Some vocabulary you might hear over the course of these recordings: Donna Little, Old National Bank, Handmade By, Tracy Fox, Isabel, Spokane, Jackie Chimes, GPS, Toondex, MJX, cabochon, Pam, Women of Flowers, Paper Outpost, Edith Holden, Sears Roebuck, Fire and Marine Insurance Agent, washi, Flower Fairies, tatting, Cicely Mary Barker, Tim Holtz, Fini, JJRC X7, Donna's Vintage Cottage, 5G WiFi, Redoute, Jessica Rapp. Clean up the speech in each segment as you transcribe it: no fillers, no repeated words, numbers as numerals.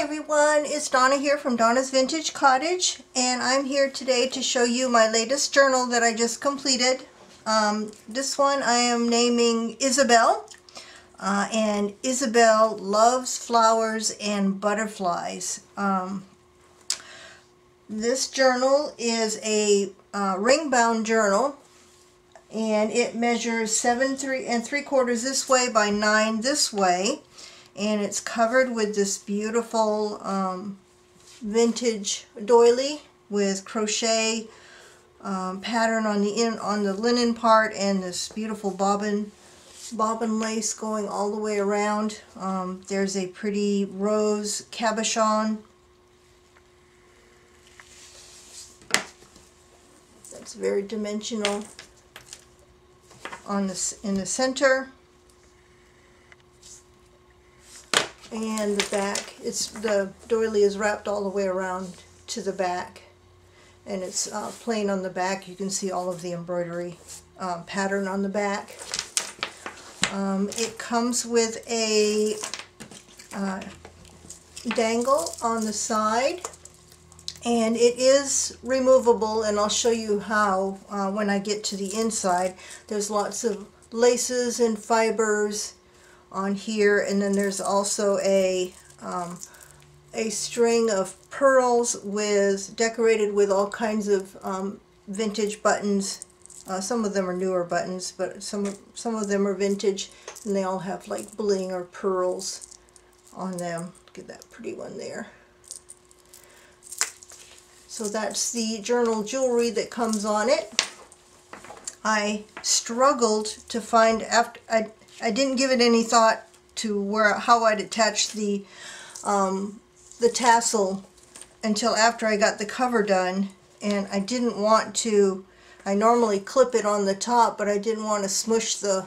Hi everyone, it's Donna here from Donna's Vintage Cottage, and I'm here today to show you my latest journal that I just completed. This one I am naming Isabel, and Isabel loves flowers and butterflies. This journal is a ring-bound journal, and it measures 7 3/4 this way by 9 this way. And it's covered with this beautiful vintage doily with crochet pattern on the linen part, and this beautiful bobbin lace going all the way around. There's a pretty rose cabochon. That's very dimensional on this in the center. And the back, the doily is wrapped all the way around to the back, and it's plain on the back. You can see all of the embroidery pattern on the back. It comes with a dangle on the side, and it is removable, and I'll show you how when I get to the inside. There's lots of laces and fibers on here, and then there's also a string of pearls decorated with all kinds of vintage buttons. Some of them are newer buttons, but some of them are vintage, and they all have like bling or pearls on them. Look at that pretty one there. So that's the journal jewelry that comes on it. I struggled to find I didn't give it any thought to how I'd attach the tassel until after I got the cover done, and I didn't want to. I normally clip it on the top, but I didn't want to smush the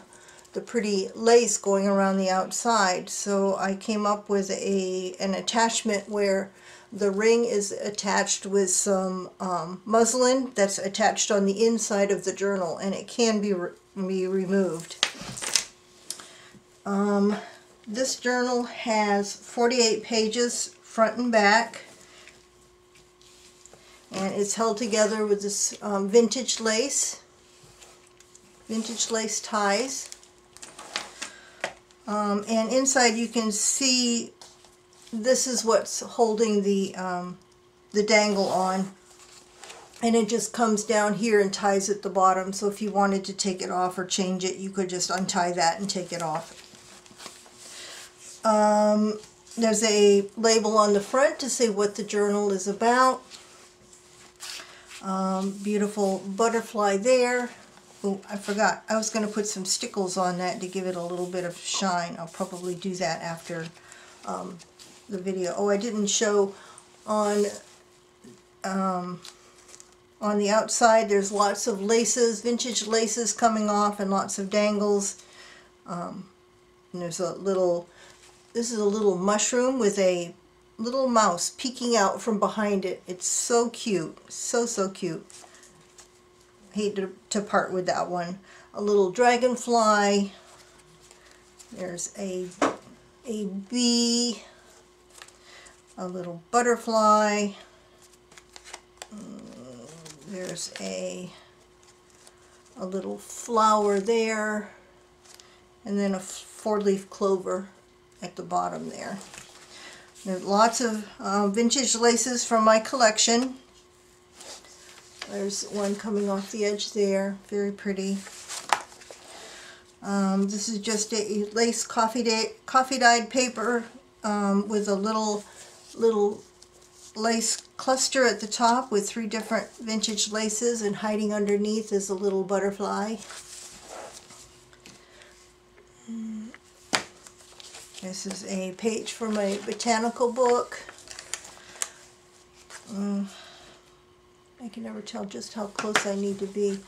pretty lace going around the outside. So I came up with an attachment where the ring is attached with some muslin that's attached on the inside of the journal, and it can be removed. This journal has 48 pages front and back, and it's held together with this vintage lace ties, and inside you can see this is what's holding the dangle on, and it just comes down here and ties at the bottom. So if you wanted to take it off or change it, you could just untie that and take it off. There's a label on the front to say what the journal is about. Beautiful butterfly there. Oh, I forgot. I was going to put some stickles on that to give it a little bit of shine. I'll probably do that after the video. Oh, I didn't show on the outside. There's lots of laces, vintage laces coming off, and lots of dangles. And there's a little... This is a little mushroom with a little mouse peeking out from behind it. It's so cute. So, so cute. Hate to part with that one. A little dragonfly. There's a bee. A little butterfly. There's a little flower there. And then a four-leaf clover at the bottom there. There's lots of vintage laces from my collection. There's one coming off the edge there, very pretty. This is just a lace coffee dyed paper with a little lace cluster at the top with 3 different vintage laces, and hiding underneath is a little butterfly. This is a page from a botanical book. I can never tell just how close I need to be.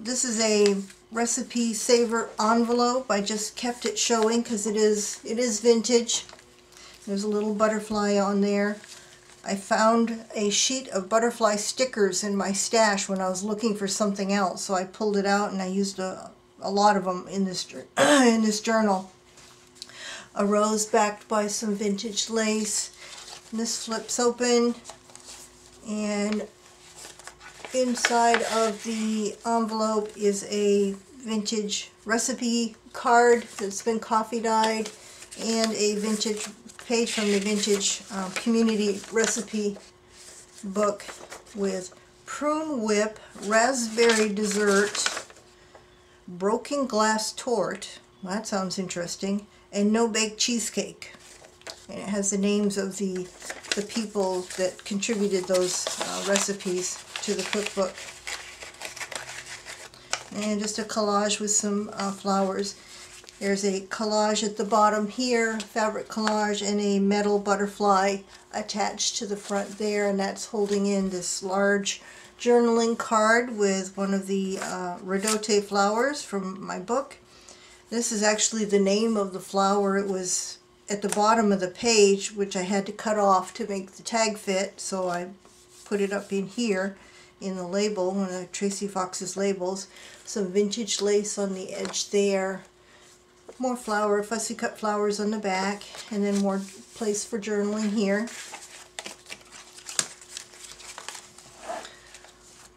This is a recipe saver envelope. I just kept it showing because it is vintage. There's a little butterfly on there. I found a sheet of butterfly stickers in my stash when I was looking for something else, so I pulled it out and I used a lot of them in this journal. a rose backed by some vintage lace. And this flips open, and inside of the envelope is a vintage recipe card that's been coffee dyed, and a vintage page from the vintage community recipe book with prune whip, raspberry dessert, broken glass torte, well, that sounds interesting, and no-bake cheesecake. And it has the names of the people that contributed those recipes to the cookbook. And just a collage with some flowers. There's a collage at the bottom here, fabric collage, and a metal butterfly attached to the front there, and that's holding in this large journaling card with one of the Redoute flowers from my book. This is actually the name of the flower. It was at the bottom of the page, which I had to cut off to make the tag fit, so I put it up in here in the label, one of Tracy Fox's labels. Some vintage lace on the edge there. More flower, fussy cut flowers on the back, and then more place for journaling here.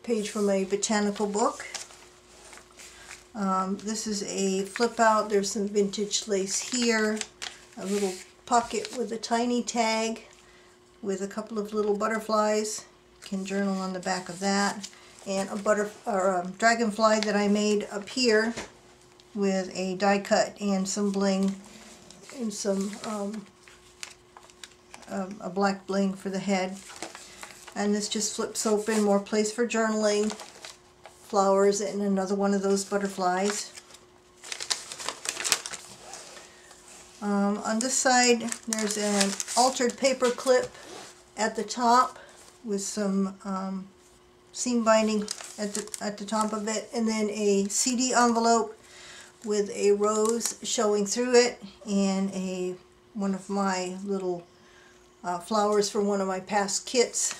Page from a botanical book. This is a flip out. There's some vintage lace here. A little pocket with a tiny tag with a couple of little butterflies. You can journal on the back of that. And a dragonfly that I made up here with a die cut and some bling and some a black bling for the head. And this just flips open, more place for journaling, flowers, and another one of those butterflies. On this side there's an altered paper clip at the top with some seam binding at the top of it, and then a CD envelope with a rose showing through it, and one of my little flowers from one of my past kits,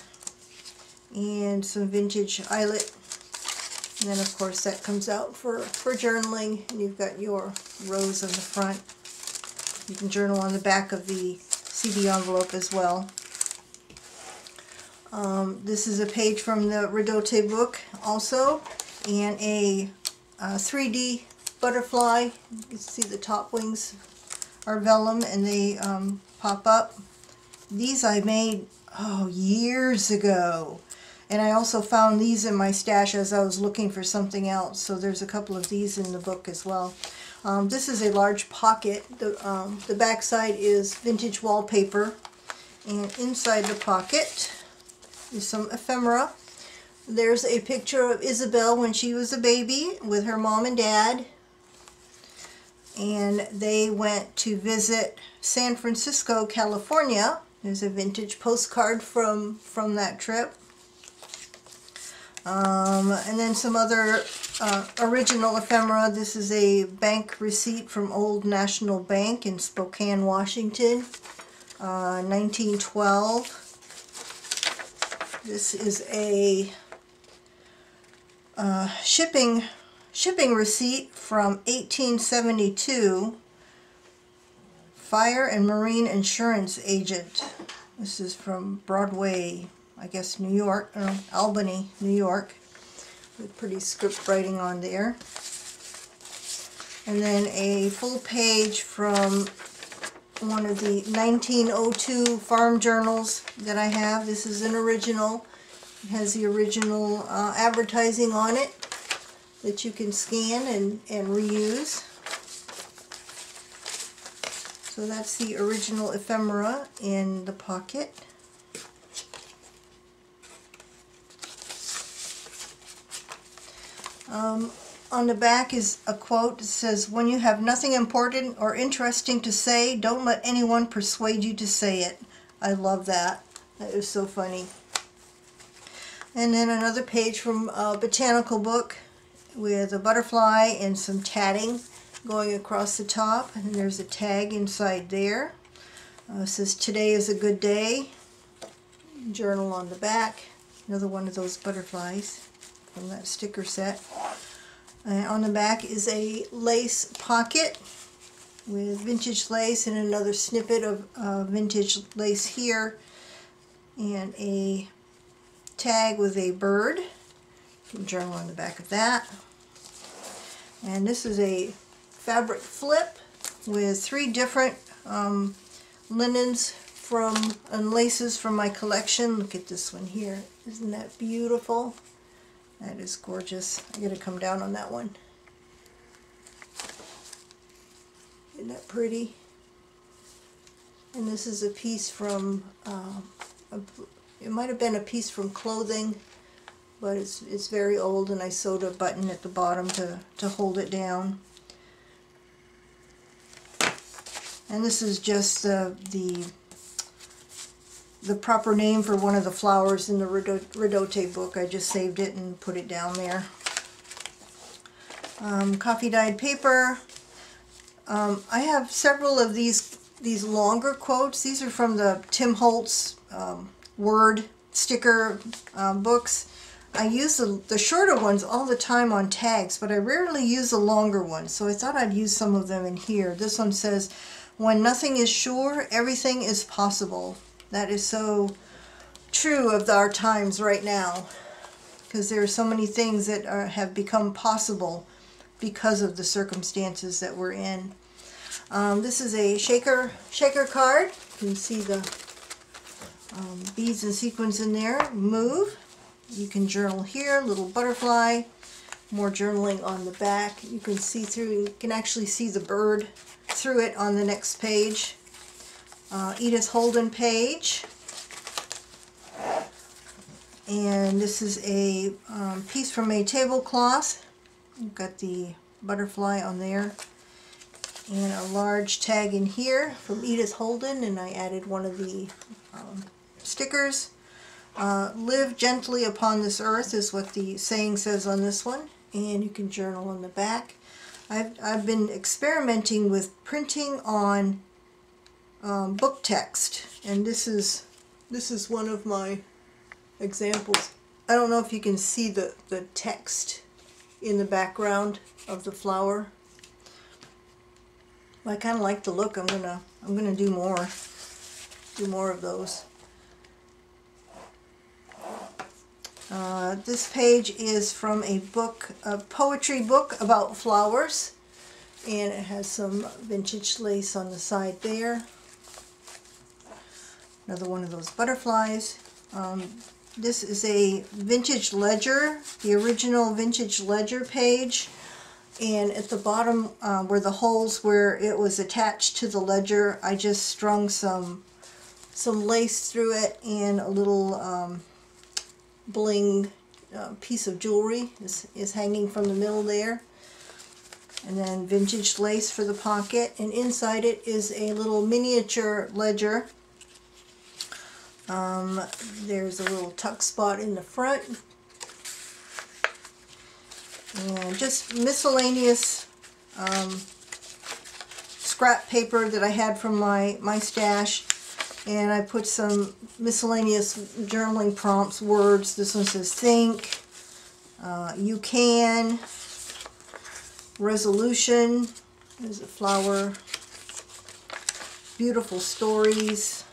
and some vintage eyelet. And then of course that comes out for journaling, and you've got your rose on the front. You can journal on the back of the CD envelope as well. This is a page from the Redoute book also, and a 3D butterfly. You can see the top wings are vellum, and they pop up. These I made years ago, and I also found these in my stash as I was looking for something else, so there's a couple of these in the book as well. This is a large pocket. The back side is vintage wallpaper, and inside the pocket is some ephemera. There's a picture of Isabel when she was a baby with her mom and dad, and they went to visit San Francisco, California. There's a vintage postcard from that trip. And then some other original ephemera. This is a bank receipt from Old National Bank in Spokane, Washington, 1912. This is a shipping receipt from 1872, Fire and Marine Insurance Agent. This is from Broadway, I guess, New York, or Albany, New York, with pretty script writing on there. And then a full page from one of the 1902 farm journals that I have. This is an original. It has the original advertising on it that you can scan and reuse. So that's the original ephemera in the pocket. On the back is a quote that says, "When you have nothing important or interesting to say, don't let anyone persuade you to say it." I love that. That is so funny. And then another page from a botanical book with a butterfly and some tatting going across the top. And there's a tag inside there. It says, "Today is a good day." Journal on the back. Another one of those butterflies from that sticker set. On the back is a lace pocket with vintage lace and another snippet of vintage lace here, and a tag with a bird, some journal on the back of that. And this is a fabric flip with three different linens from and laces from my collection. Look at this one here. Isn't that beautiful? That is gorgeous. I gotta come down on that one. Isn't that pretty? And this is a piece from it might have been a piece from clothing, but it's very old, and I sewed a button at the bottom to hold it down. And this is just the proper name for one of the flowers in the Redoute book. I just saved it and put it down there. Coffee dyed paper. I have several of these longer quotes. These are from the Tim Holtz word sticker books. I use the shorter ones all the time on tags, but I rarely use the longer ones, so I thought I'd use some of them in here. This one says, "When nothing is sure, everything is possible." That is so true of our times right now, because there are so many things that have become possible because of the circumstances that we're in. This is a shaker card. You can see the beads and sequins in there. Move. You can journal here, little butterfly, more journaling on the back. You can see through, you can actually see the bird through it on the next page. Edith Holden page. And this is a piece from a tablecloth. You've got the butterfly on there. And a large tag in here from Edith Holden, and I added one of the stickers. Live gently upon this earth is what the saying says on this one, and you can journal on the back. I've been experimenting with printing on book text, and this is one of my examples. I don't know if you can see the text in the background of the flower. Well, I kind of like the look. I'm gonna do more of those. This page is from a book, a poetry book about flowers, and it has some vintage lace on the side there. Another one of those butterflies. This is a vintage ledger, the original vintage ledger page, and at the bottom where the holes where it was attached to the ledger, I just strung some lace through it and a little bling piece of jewelry is hanging from the middle there. And then vintage lace for the pocket, and inside it is a little miniature ledger. There's a little tuck spot in the front, and just miscellaneous scrap paper that I had from my stash. And I put some miscellaneous journaling prompts, words. This one says think, you can, resolution. There's a flower, beautiful stories,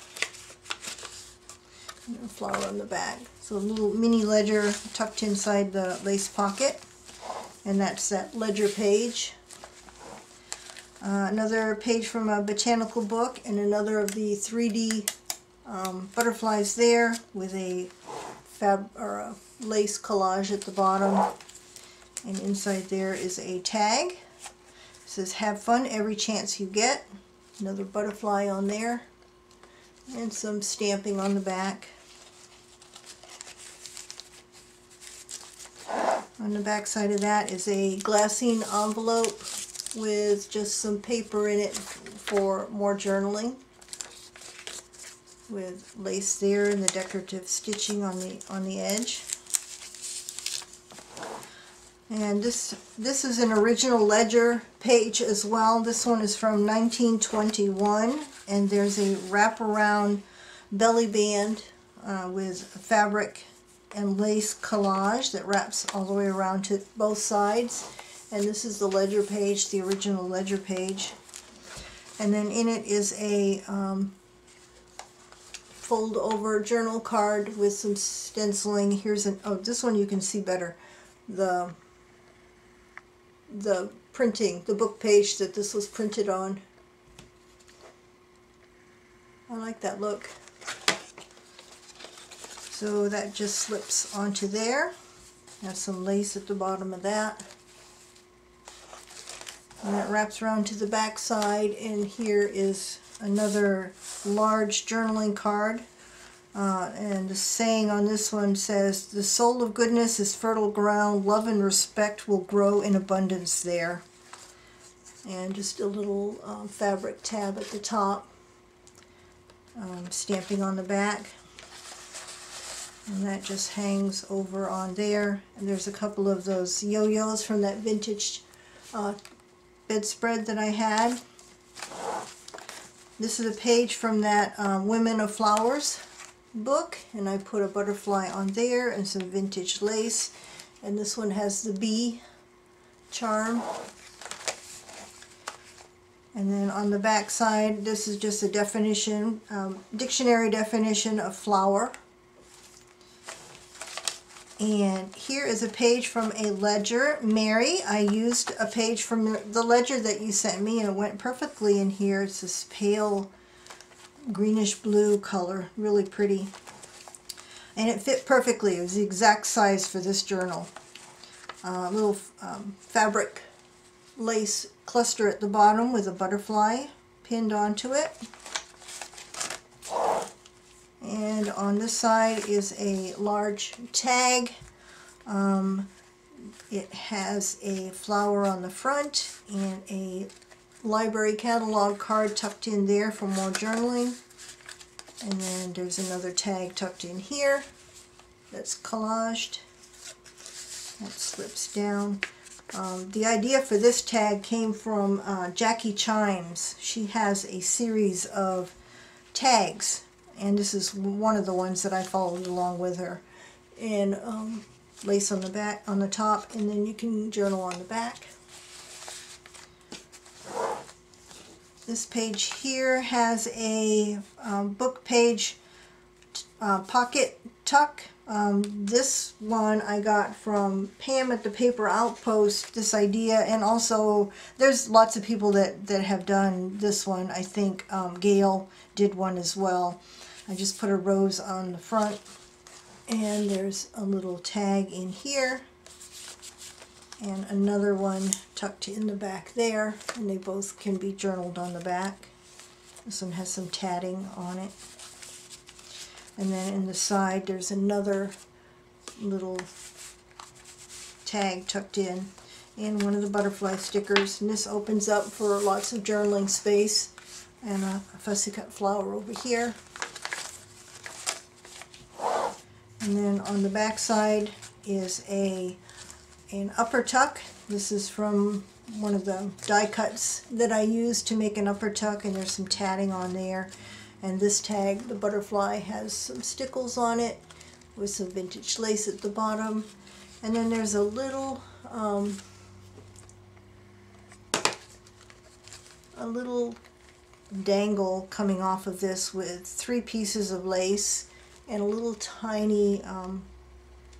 and a flower on the back. So a little mini ledger tucked inside the lace pocket, and that's that ledger page. Another page from a botanical book, and another of the 3D butterflies there with a lace collage at the bottom. And inside there is a tag. It says, "Have fun every chance you get." Another butterfly on there. And some stamping on the back. On the back side of that is a glassine envelope with just some paper in it for more journaling, with lace there and the decorative stitching on the edge. And this is an original ledger page as well. This one is from 1921, and there's a wraparound belly band with fabric and lace collage that wraps all the way around to both sides. And this is the ledger page, the original ledger page. And then in it is a fold over journal card with some stenciling. Here's an, oh, this one you can see better, the printing, the book page that this was printed on. I like that look. So that just slips onto there. Have some lace at the bottom of that. And that wraps around to the back side, and here is another large journaling card, and the saying on this one says, "The soul of goodness is fertile ground, love and respect will grow in abundance there." And just a little fabric tab at the top, stamping on the back, and that just hangs over on there. And there's a couple of those yo-yos from that vintage bedspread that I had. This is a page from that Women of Flowers book, and I put a butterfly on there and some vintage lace. And this one has the bee charm. And then on the back side, this is just a definition, dictionary definition of flower. And here is a page from a ledger. Mary, I used a page from the ledger that you sent me, and it went perfectly in here. It's this pale greenish blue color, really pretty. And it fit perfectly. It was the exact size for this journal. Little fabric lace cluster at the bottom with a butterfly pinned onto it. And on this side is a large tag. It has a flower on the front and a library catalog card tucked in there for more journaling. And then there's another tag tucked in here that's collaged. That slips down. The idea for this tag came from Jackie Chimes. She has a series of tags, and this is one of the ones that I followed along with her. And lace on the back, on the top, and then you can journal on the back. This page here has a book page pocket tuck. This one I got from Pam at the Paper Outpost, this idea, and also there's lots of people that have done this one. I think Gail did one as well. I just put a rose on the front, and there's a little tag in here and another one tucked in the back there, and they both can be journaled on the back. This one has some tatting on it. And then in the side there's another little tag tucked in and one of the butterfly stickers, and this opens up for lots of journaling space. And a fussy cut flower over here. And then on the back side is an upper tuck. This is from one of the die cuts that I used to make an upper tuck, and there's some tatting on there. And this tag, the butterfly, has some stickles on it with some vintage lace at the bottom. And then there's a little dangle coming off of this with three pieces of lace and a little tiny,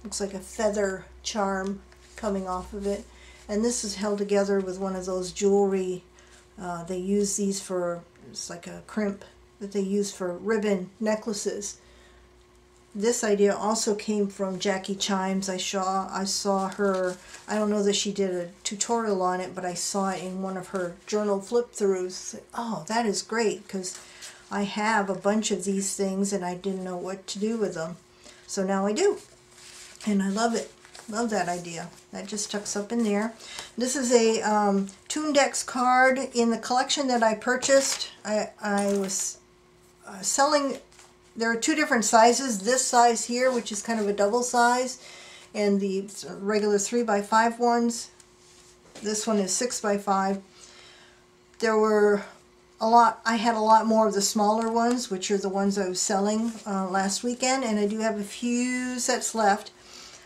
looks like a feather charm coming off of it. And this is held together with one of those jewelry, they use these for, it's like a crimp that they use for ribbon necklaces. This idea also came from Jackie Chimes. I saw her, I don't know that she did a tutorial on it, but I saw it in one of her journal flip-throughs. Oh, that is great, because I have a bunch of these things and I didn't know what to do with them. So now I do, and I love it. Love that idea. That just tucks up in there. This is a Toondex card in the collection that I purchased. I was selling, there are two different sizes. This size here, which is kind of a double size, and the regular 3x5 ones. This one is 6x5. There were a lot, I had a lot more of the smaller ones, which are the ones I was selling last weekend, and I do have a few sets left.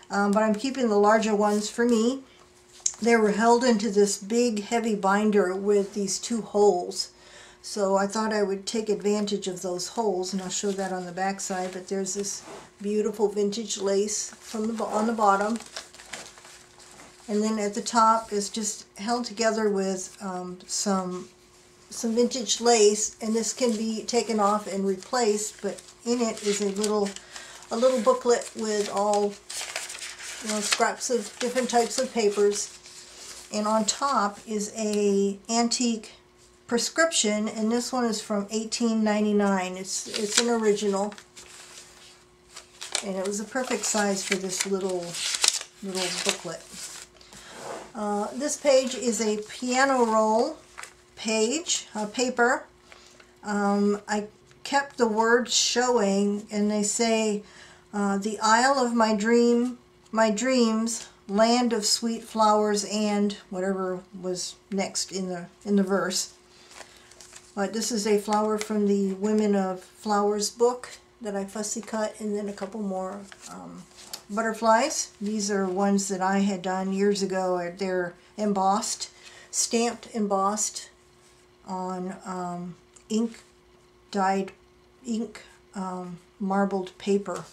But I'm keeping the larger ones for me. They were held into this big heavy binder with these two holes. So I thought I would take advantage of those holes, and I'll show that on the back side. But there's this beautiful vintage lace from the, on the bottom. And then at the top is just held together with some vintage lace, and this can be taken off and replaced, but in it is a little booklet with all, you know, scraps of different types of papers. And on top is a antique prescription, and this one is from 1899. It's an original, and it was a perfect size for this little booklet. This page is a piano roll page, paper. I kept the words showing, and they say, the Isle of my dreams, land of sweet flowers, and whatever was next in the verse. But this is a flower from the Women of Flowers book that I fussy cut, and then a couple more butterflies. These are ones that I had done years ago. They're embossed, stamped embossed on ink marbled paper.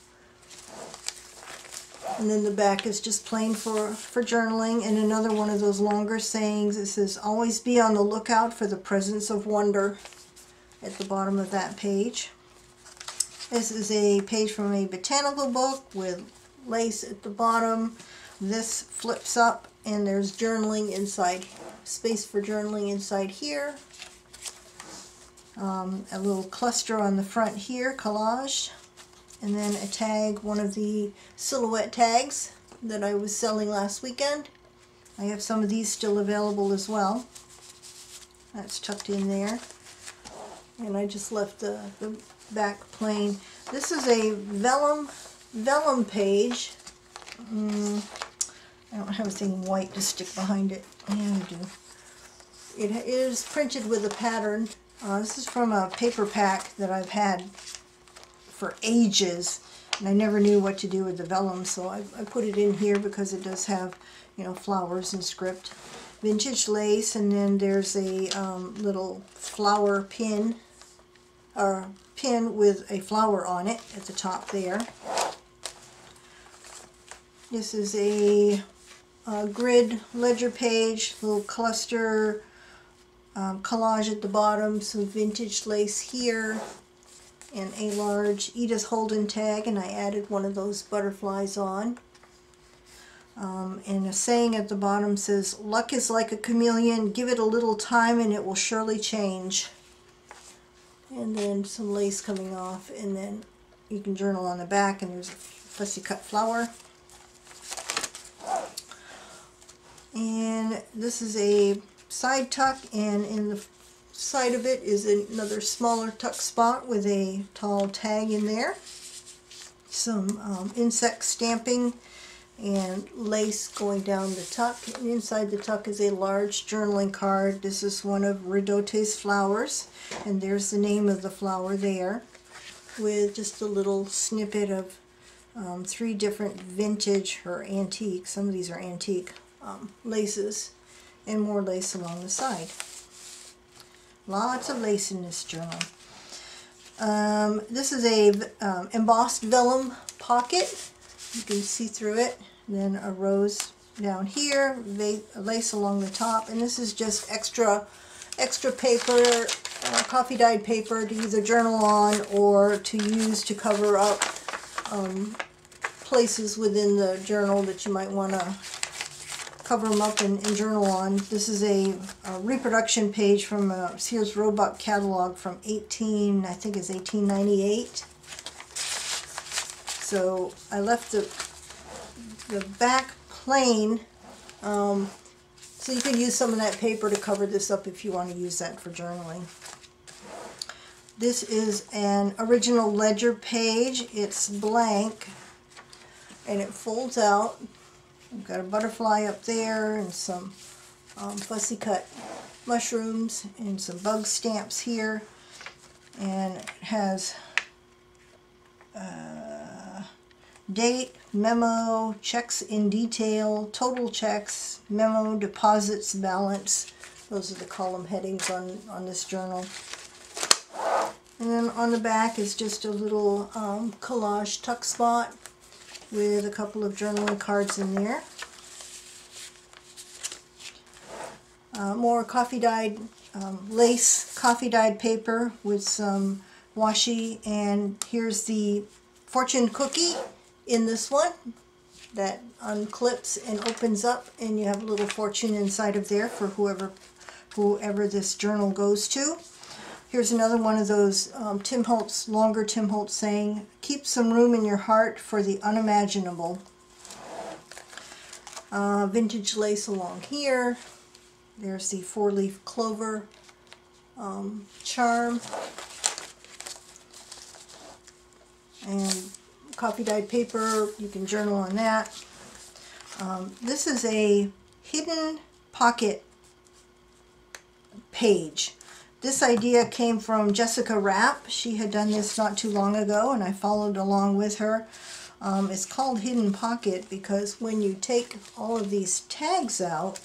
And then the back is just plain for journaling, and another one of those longer sayings. It says, always be on the lookout for the presence of wonder, at the bottom of that page. This is a page from a botanical book with lace at the bottom. This flips up, and there's journaling inside, space for journaling inside here. A little cluster on the front here, collage. And then a tag, one of the silhouette tags that I was selling last weekend. I have some of these still available as well. That's tucked in there. And I just left the back plain. This is a vellum page. I don't have anything white to stick behind it. Yeah, I do. It is printed with a pattern. This is from a paper pack that I've had for ages, and I never knew what to do with the vellum, so I put it in here because it does have, you know, flowers and script, vintage lace, and then there's a little flower pin, or pin with a flower on it at the top there. This is a grid ledger page, little cluster, collage at the bottom, some vintage lace here, and a large Edith Holden tag, and I added one of those butterflies on. And a saying at the bottom says, luck is like a chameleon, give it a little time and it will surely change. And then some lace coming off, and then you can journal on the back, and there's a fussy cut flower. And this is a side tuck, and in the side of it is another smaller tuck spot with a tall tag in there. Some insect stamping and lace going down the tuck. And inside the tuck is a large journaling card. This is one of Redoute's flowers, and there's the name of the flower there, with just a little snippet of three different vintage or antique, some of these are antique, laces, and more lace along the side. Lots of lace in this journal. This is a embossed vellum pocket. You can see through it. And then a rose down here, lace along the top, and this is just extra paper, coffee dyed paper to either journal on or to use to cover up places within the journal that you might want to cover them up and journal on. This is a reproduction page from a Sears Roebuck catalog from 1898. So I left the back plain, so you can use some of that paper to cover this up if you want to use that for journaling. This is an original ledger page. It's blank, and it folds out. I've got a butterfly up there, and some fussy cut mushrooms, and some bug stamps here, and it has date, memo, checks in detail, total checks, memo, deposits, balance. Those are the column headings on this journal. And then on the back is just a little collage tuck spot with a couple of journaling cards in there. More coffee-dyed lace, coffee-dyed paper with some washi, and here's the fortune cookie in this one that unclips and opens up, and you have a little fortune inside of there for whoever this journal goes to. Here's another one of those Tim Holtz, longer Tim Holtz saying, keep some room in your heart for the unimaginable. Vintage lace along here. There's the four-leaf clover charm. And coffee-dyed paper, you can journal on that. This is a hidden pocket page. This idea came from Jessica Rapp. She had done this not too long ago, and I followed along with her. It's called Hidden Pocket because when you take all of these tags out,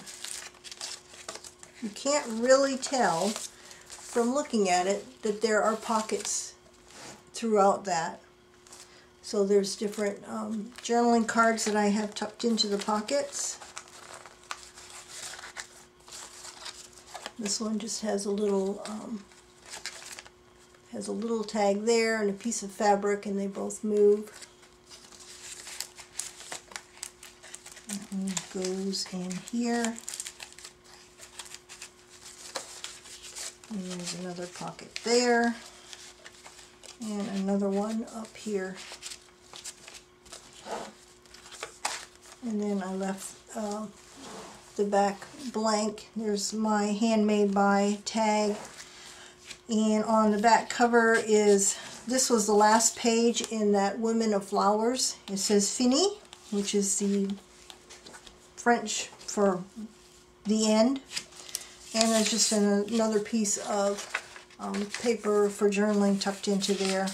you can't really tell from looking at it that there are pockets throughout that. So there's different journaling cards that I have tucked into the pockets. This one just has a little tag there and a piece of fabric, and they both move. That one goes in here. And there's another pocket there, and another one up here. And then I left the back blank. There's my Handmade By tag, and on the back cover is, this was the last page in that Women of Flowers. It says Fini, which is the French for the end, and there's just another piece of paper for journaling tucked into there.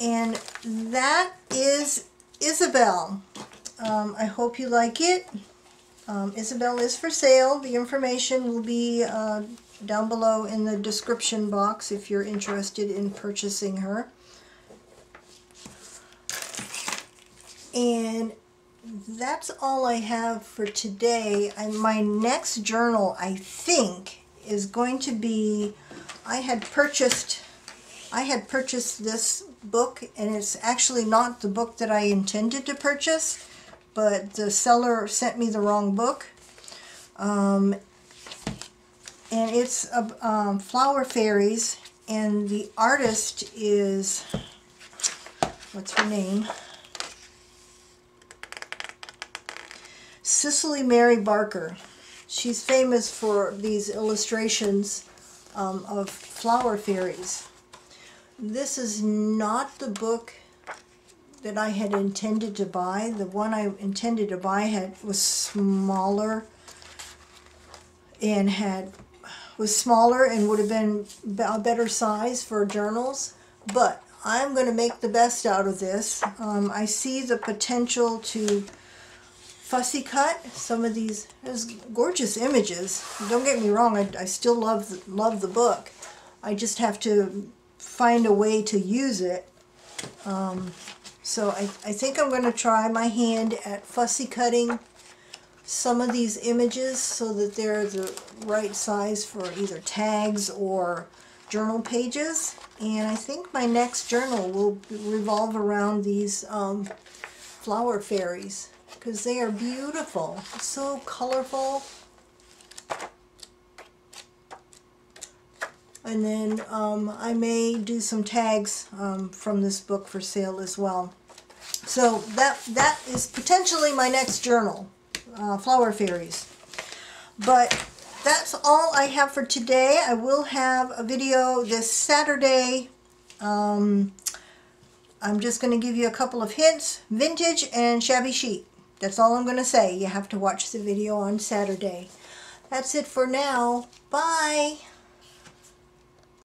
And that is Isabel. I hope you like it. Isabel is for sale. The information will be down below in the description box if you're interested in purchasing her. And that's all I have for today. And my next journal, I think, is going to be, I had purchased this book, and it's actually not the book that I intended to purchase, but the seller sent me the wrong book. And it's Flower Fairies, and the artist is, what's her name? Cicely Mary Barker. She's famous for these illustrations of flower fairies. This is not the book that I had intended to buy. The one I intended to buy was smaller and would have been a better size for journals, but I'm going to make the best out of this. I see the potential to fussy cut some of these. There's gorgeous images. Don't get me wrong, I still love the book. I just have to find a way to use it. So I think I'm going to try my hand at fussy cutting some of these images so that they're the right size for either tags or journal pages. And I think my next journal will revolve around these flower fairies because they are beautiful, so colorful. And then I may do some tags from this book for sale as well. So that is potentially my next journal, Flower Fairies. But that's all I have for today. I will have a video this Saturday. I'm just going to give you a couple of hints. Vintage and shabby chic. That's all I'm going to say. You have to watch the video on Saturday. That's it for now. Bye!